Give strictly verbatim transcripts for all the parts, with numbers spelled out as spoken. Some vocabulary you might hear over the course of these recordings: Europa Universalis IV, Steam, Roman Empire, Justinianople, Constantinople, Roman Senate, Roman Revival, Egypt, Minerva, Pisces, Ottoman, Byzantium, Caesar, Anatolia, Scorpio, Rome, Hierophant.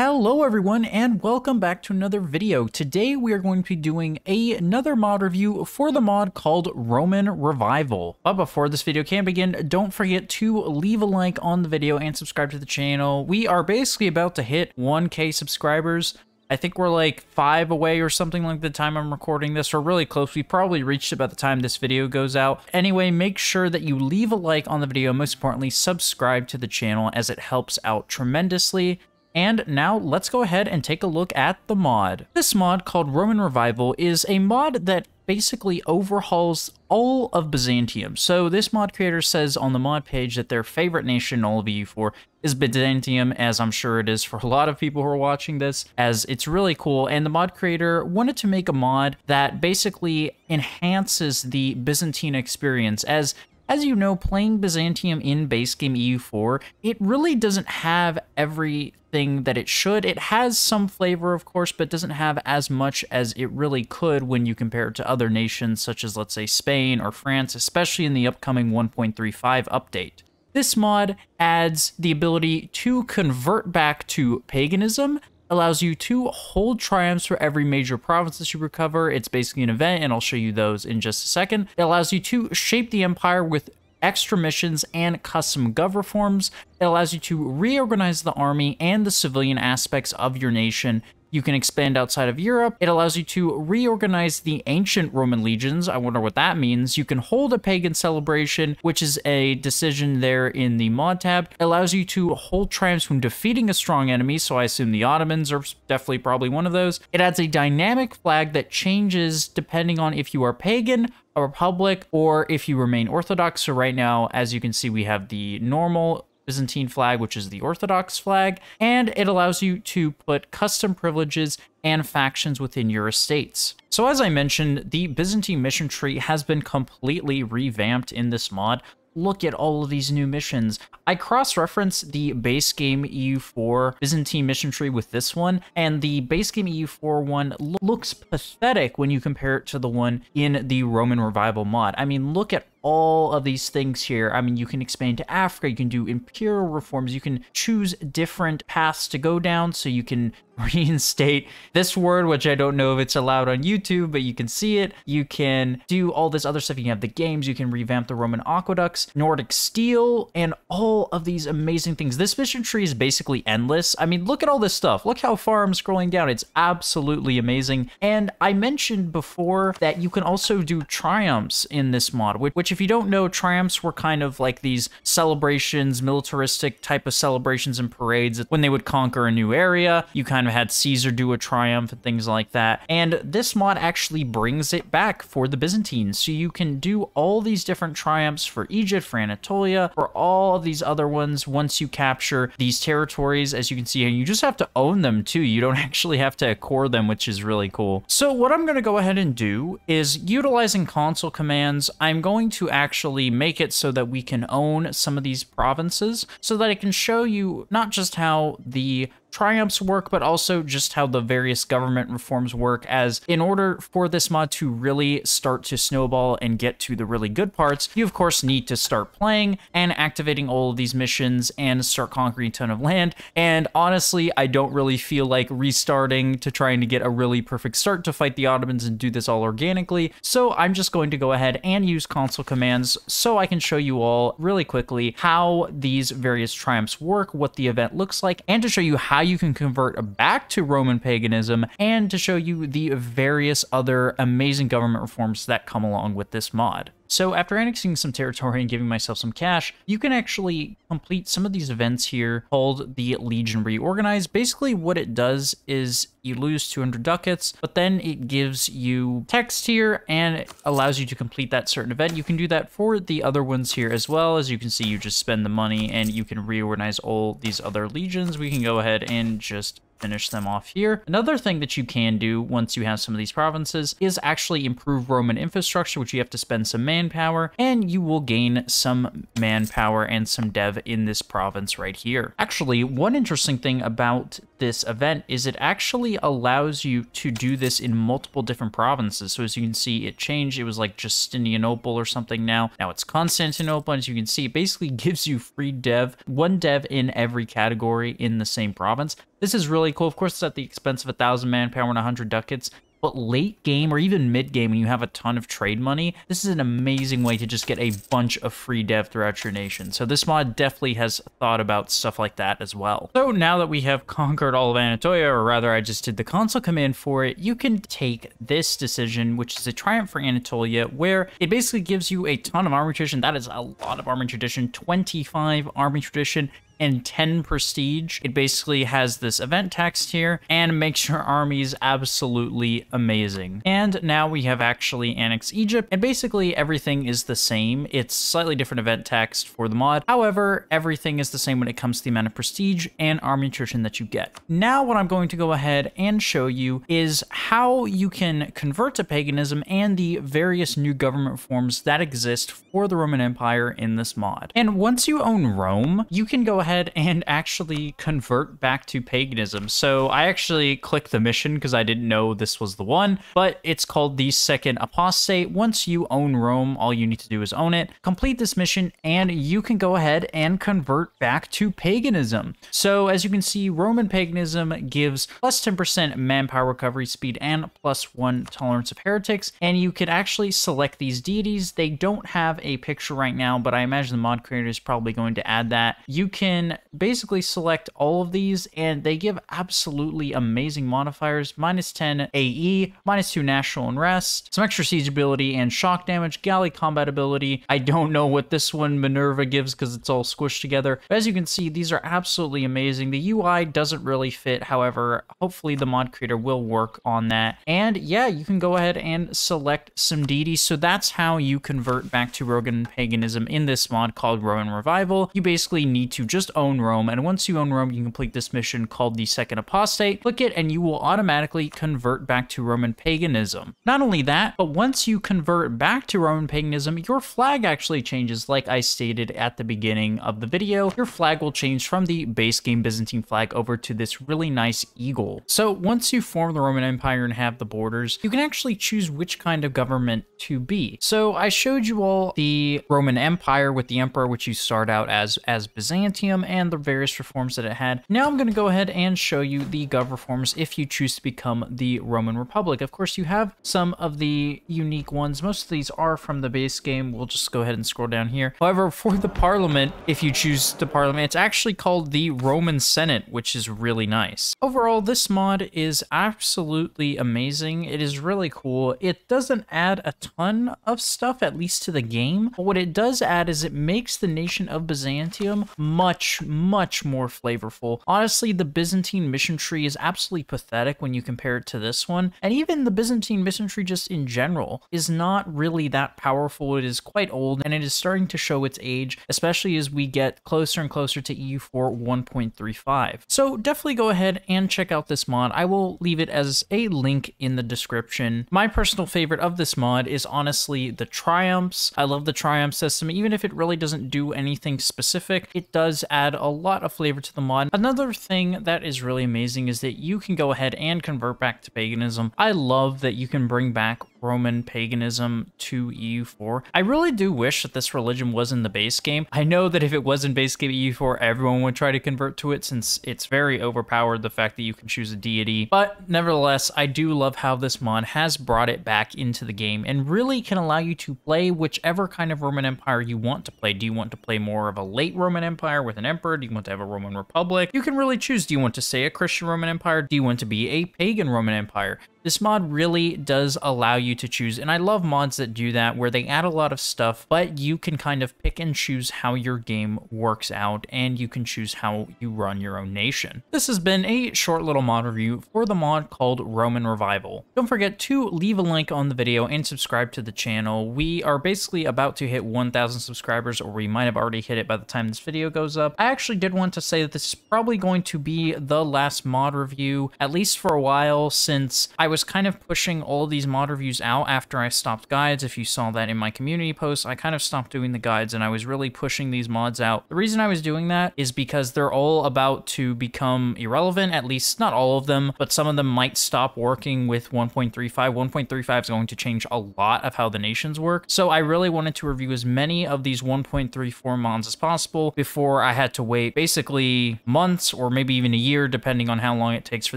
Hello everyone and welcome back to another video. Today we are going to be doing a, another mod review for the mod called Roman Revival. But before this video can begin, don't forget to leave a like on the video and subscribe to the channel. We are basically about to hit one K subscribers. I think we're like five away or something like the time I'm recording this, or really close. We probably reached it by the time this video goes out. Anyway, make sure that you leave a like on the video. Most importantly, subscribe to the channel as it helps out tremendously. And now let's go ahead and take a look at the mod. This mod called Roman Revival is a mod that basically overhauls all of Byzantium. So this mod creator says on the mod page that their favorite nation in all of E U four is Byzantium, as I'm sure it is for a lot of people who are watching this, as it's really cool. And the mod creator wanted to make a mod that basically enhances the Byzantine experience, as As you know, playing Byzantium in base game E U four, it really doesn't have everything that it should. It has some flavor, of course, but doesn't have as much as it really could when you compare it to other nations such as, let's say, Spain or France, especially in the upcoming one point three five update. This mod adds the ability to convert back to paganism, allows you to hold triumphs for every major province that you recover. It's basically an event, and I'll show you those in just a second. It allows you to shape the empire with extra missions and custom gov reforms. It allows you to reorganize the army and the civilian aspects of your nation. You can expand outside of Europe. It allows you to reorganize the ancient Roman legions. I wonder what that means. You can hold a pagan celebration, which is a decision there in the mod tab. It allows you to hold triumphs from defeating a strong enemy, so I assume the Ottomans are definitely probably one of those. It adds a dynamic flag that changes depending on if you are pagan, a republic, or if you remain Orthodox. So right now, as you can see, we have the normal Byzantine flag, which is the Orthodox flag, and it allows you to put custom privileges and factions within your estates. So as I mentioned, the Byzantine mission tree has been completely revamped in this mod. Look at all of these new missions. I cross-reference the base game E U four Byzantine mission tree with this one, and the base game E U four one looks pathetic when you compare it to the one in the Roman Revival mod. I mean, look at all of these things here. I mean, you can expand to Africa, you can do imperial reforms, you can choose different paths to go down, so you can reinstate this word, which I don't know if it's allowed on YouTube, but you can see it. You can do all this other stuff. You can have the games, you can revamp the Roman aqueducts, Nordic steel, and all of these amazing things. This mission tree is basically endless. I mean, look at all this stuff. Look how far I'm scrolling down. It's absolutely amazing. And I mentioned before that you can also do triumphs in this mod, which If you don't know, triumphs were kind of like these celebrations, militaristic type of celebrations and parades. When they would conquer a new area, you kind of had Caesar do a triumph and things like that. And this mod actually brings it back for the Byzantines. So you can do all these different triumphs for Egypt, for Anatolia, for all of these other ones once you capture these territories, as you can see. And you just have to own them too. You don't actually have to accord them, which is really cool. So what I'm going to go ahead and do is, utilizing console commands, I'm going to to actually make it so that we can own some of these provinces, so that I can show you not just how the triumphs work, but also just how the various government reforms work, as in order for this mod to really start to snowball and get to the really good parts, you of course need to start playing and activating all of these missions and start conquering a ton of land. And honestly, I don't really feel like restarting to trying to get a really perfect start to fight the Ottomans and do this all organically. So I'm just going to go ahead and use console commands so I can show you all really quickly how these various triumphs work, what the event looks like, and to show you how How you can convert back to Roman paganism, and to show you the various other amazing government reforms that come along with this mod. So after annexing some territory and giving myself some cash, you can actually complete some of these events here called the Legion Reorganize. Basically what it does is you lose two hundred ducats, but then it gives you text here and it allows you to complete that certain event. You can do that for the other ones here as well. As you can see, you just spend the money and you can reorganize all these other legions. We can go ahead and just finish them off here. Another thing that you can do once you have some of these provinces is actually improve Roman infrastructure, which you have to spend some manpower, and you will gain some manpower and some dev in this province right here. Actually, one interesting thing about this event is it actually allows you to do this in multiple different provinces. So as you can see, it changed. It was like Justinianople or something now. Now it's Constantinople. And as you can see, it basically gives you free dev, one dev in every category in the same province. This is really cool. Of course, it's at the expense of a thousand manpower and one hundred ducats. But late game or even mid game when you have a ton of trade money, this is an amazing way to just get a bunch of free dev throughout your nation. So this mod definitely has thought about stuff like that as well. So now that we have conquered all of Anatolia, or rather I just did the console command for it, you can take this decision, which is a triumph for Anatolia, where it basically gives you a ton of army tradition. That is a lot of army tradition, twenty-five army tradition, and ten prestige. It basically has this event text here and makes your armies absolutely amazing. And now we have actually annexed Egypt, and basically everything is the same. It's slightly different event text for the mod. However, everything is the same when it comes to the amount of prestige and army nutrition that you get. Now what I'm going to go ahead and show you is how you can convert to paganism and the various new government forms that exist for the Roman Empire in this mod. And once you own Rome, you can go ahead and actually convert back to paganism. So I actually clicked the mission because I didn't know this was the one, but it's called the Second Apostate. Once you own Rome, all you need to do is own it, complete this mission, and you can go ahead and convert back to paganism. So as you can see, Roman paganism gives plus ten percent manpower recovery speed and plus one tolerance of heretics, and you can actually select these deities. They don't have a picture right now, but I imagine the mod creator is probably going to add that. You can basically select all of these, and they give absolutely amazing modifiers: minus ten A E, minus two national unrest, some extra siege ability and shock damage, galley combat ability. I don't know what this one Minerva gives because it's all squished together, but as you can see, these are absolutely amazing. The U I doesn't really fit, however hopefully the mod creator will work on that. And yeah, you can go ahead and select some deities. So that's how you convert back to Roman paganism in this mod called Roman Revival. You basically need to just own Rome, and once you own Rome, you can complete this mission called the Second Apostate. Click it and you will automatically convert back to Roman paganism. Not only that, but once you convert back to Roman paganism, your flag actually changes. Like I stated at the beginning of the video, your flag will change from the base game Byzantine flag over to this really nice eagle. So once you form the Roman Empire and have the borders, you can actually choose which kind of government to be. So I showed you all the Roman Empire with the emperor, which you start out as as Byzantium, and the various reforms that it had. Now I'm going to go ahead and show you the gov reforms if you choose to become the Roman Republic. Of course, you have some of the unique ones. Most of these are from the base game. We'll just go ahead and scroll down here. However, for the Parliament, if you choose the Parliament, it's actually called the Roman Senate, which is really nice. Overall, this mod is absolutely amazing. It is really cool. It doesn't add a ton of stuff, at least to the game, but what it does add is it makes the nation of Byzantium much Much, much more flavorful. Honestly, the Byzantine mission tree is absolutely pathetic when you compare it to this one, and even the Byzantine mission tree just in general is not really that powerful. It is quite old, and it is starting to show its age, especially as we get closer and closer to E U four one point three five. So definitely go ahead and check out this mod. I will leave it as a link in the description. My personal favorite of this mod is honestly the triumphs. I love the triumph system. Even if it really doesn't do anything specific, it does add a lot of flavor to the mod. Another thing that is really amazing is that you can go ahead and convert back to paganism. I love that you can bring back Roman paganism to E U four. I really do wish that this religion was in the base game. I know that if it was in base game E U four, everyone would try to convert to it since it's very overpowered, the fact that you can choose a deity. But nevertheless, I do love how this mod has brought it back into the game and really can allow you to play whichever kind of Roman Empire you want to play. Do you want to play more of a late Roman Empire with an emperor? Do you want to have a Roman Republic? You can really choose. Do you want to stay a Christian Roman Empire? Do you want to be a pagan Roman Empire? This mod really does allow you to choose, and I love mods that do that, where they add a lot of stuff, but you can kind of pick and choose how your game works out, and you can choose how you run your own nation. This has been a short little mod review for the mod called Roman Revival. Don't forget to leave a like on the video and subscribe to the channel. We are basically about to hit one thousand subscribers, or we might have already hit it by the time this video goes up. I actually did want to say that this is probably going to be the last mod review, at least for a while, since I was kind of pushing all of these mod reviews series out after I stopped guides. If you saw that in my community posts, I kind of stopped doing the guides and I was really pushing these mods out. The reason I was doing that is because they're all about to become irrelevant, at least not all of them, but some of them might stop working with one point three five. one point three five is going to change a lot of how the nations work. So I really wanted to review as many of these one point three four mods as possible before I had to wait basically months or maybe even a year, depending on how long it takes for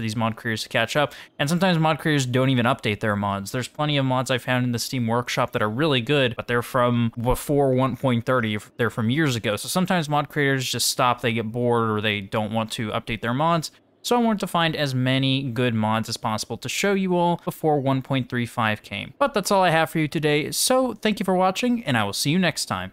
these mod creators to catch up. And sometimes mod creators don't even update their mods. There's plenty of mods I found in the Steam Workshop that are really good, but they're from before one point thirty. They're from years ago. So sometimes mod creators just stop, they get bored, or they don't want to update their mods. So I wanted to find as many good mods as possible to show you all before one point three five came. But that's all I have for you today. So thank you for watching, and I will see you next time.